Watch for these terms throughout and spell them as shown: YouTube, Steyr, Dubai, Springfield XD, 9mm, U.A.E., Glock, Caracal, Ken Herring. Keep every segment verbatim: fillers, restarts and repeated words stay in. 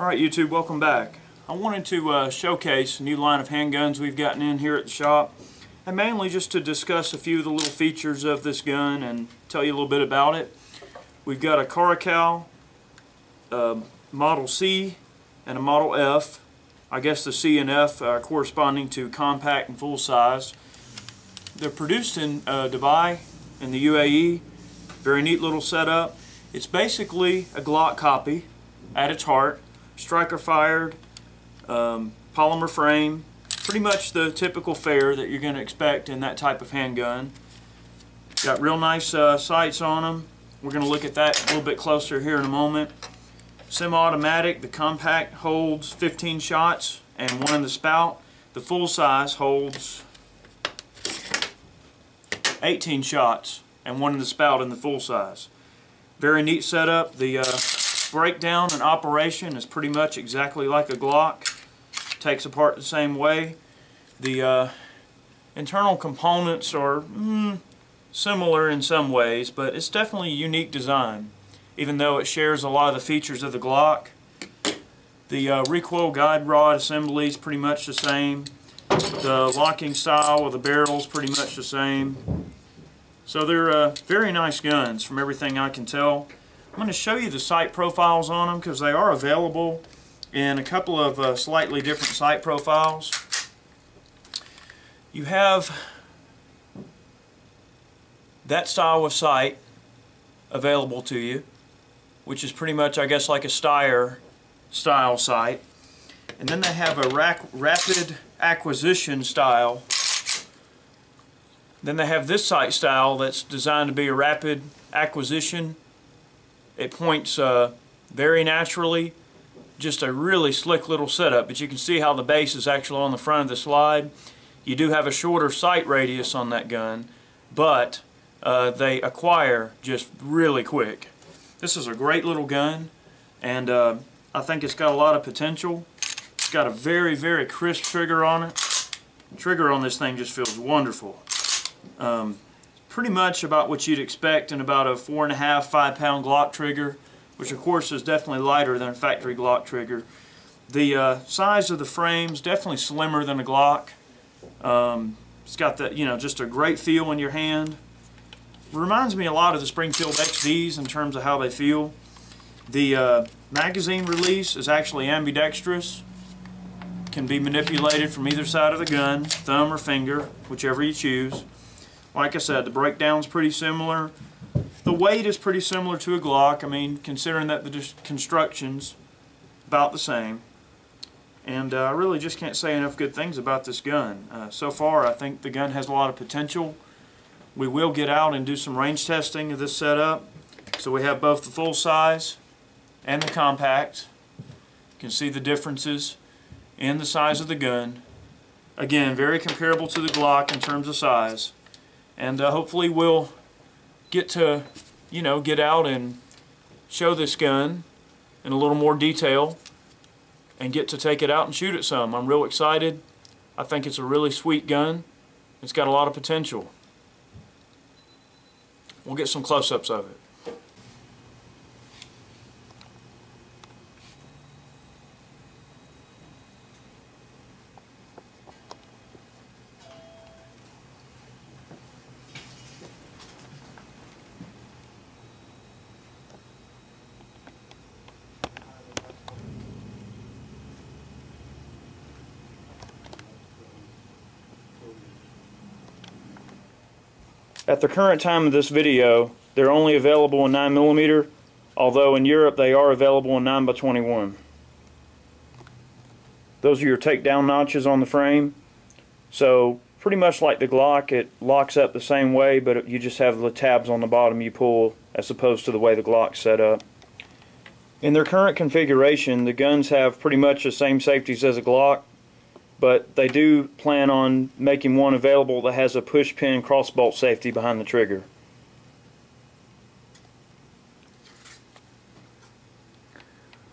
Alright YouTube, welcome back. I wanted to uh, showcase a new line of handguns we've gotten in here at the shop, and mainly just to discuss a few of the little features of this gun and tell you a little bit about it. We've got a Caracal, uh, Model C, and a Model F. I guess the C and F are corresponding to compact and full size. They're produced in uh, Dubai, in the U A E. Very neat little setup. It's basically a Glock copy at its heart. Striker fired, um, polymer frame, pretty much the typical fare that you're going to expect in that type of handgun. Got real nice uh, sights on them. We're going to look at that a little bit closer here in a moment. Semi-automatic, the compact holds fifteen shots and one in the spout. The full size holds eighteen shots and one in the spout in the full size. Very neat setup. The uh, breakdown and operation is pretty much exactly like a Glock. Takes apart the same way. The uh, internal components are mm, similar in some ways, but it's definitely a unique design, even though it shares a lot of the features of the Glock. The uh, recoil guide rod assembly is pretty much the same. The locking style of the barrel is pretty much the same. So they're uh, very nice guns from everything I can tell. I'm going to show you the sight profiles on them because they are available in a couple of uh, slightly different sight profiles. You have that style of sight available to you, which is pretty much, I guess, like a Steyr style sight. And then they have a rac rapid acquisition style. Then they have this sight style that's designed to be a rapid acquisition. It points uh, very naturally, just a really slick little setup, but you can see how the base is actually on the front of the slide. You do have a shorter sight radius on that gun, but uh, they acquire just really quick. This is a great little gun, and uh, I think it's got a lot of potential. It's got a very, very crisp trigger on it. The trigger on this thing just feels wonderful. Um, pretty much about what you'd expect in about a four and a half, five pound Glock trigger, which of course is definitely lighter than a factory Glock trigger. The uh, size of the frame is definitely slimmer than a Glock. Um, it's got that, you know, just a great feel in your hand. Reminds me a lot of the Springfield X Ds in terms of how they feel. The uh, magazine release is actually ambidextrous. Can be manipulated from either side of the gun, thumb or finger, whichever you choose. Like I said, the breakdown's pretty similar. The weight is pretty similar to a Glock. I mean, considering that the construction's about the same. And uh, I really just can't say enough good things about this gun. Uh, so far, I think the gun has a lot of potential. We will get out and do some range testing of this setup. So we have both the full size and the compact. You can see the differences in the size of the gun. Again, very comparable to the Glock in terms of size. And uh, hopefully we'll get to, you know, get out and show this gun in a little more detail and get to take it out and shoot it some. I'm real excited. I think it's a really sweet gun. It's got a lot of potential. We'll get some close-ups of it. At the current time of this video, they're only available in nine millimeter, although in Europe they are available in nine by twenty-one. Those are your takedown notches on the frame. So pretty much like the Glock, it locks up the same way, but it, you just have the tabs on the bottom you pull as opposed to the way the Glock's set up. In their current configuration, the guns have pretty much the same safeties as a Glock, but they do plan on making one available that has a push pin cross-bolt safety behind the trigger.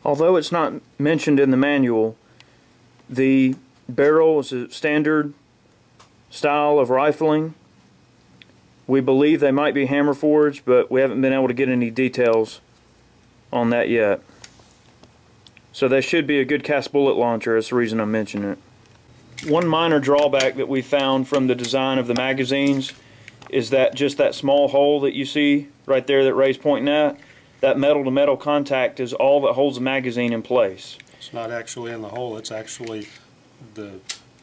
Although it's not mentioned in the manual, the barrel is a standard style of rifling. We believe they might be hammer forged, but we haven't been able to get any details on that yet. So they should be a good cast bullet launcher. That's the reason I mention it. One minor drawback that we found from the design of the magazines is that just that small hole that you see right there that Ray's pointing at, that metal to metal contact is all that holds the magazine in place. It's not actually in the hole, it's actually the,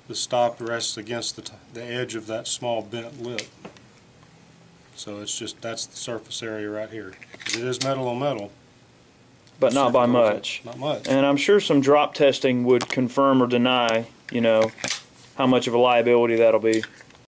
the stop rests against the, t the edge of that small bent lip. So it's just, that's the surface area right here. It is metal on metal. But not by much. Not much. And I'm sure some drop testing would confirm or deny, you know, how much of a liability that'll be.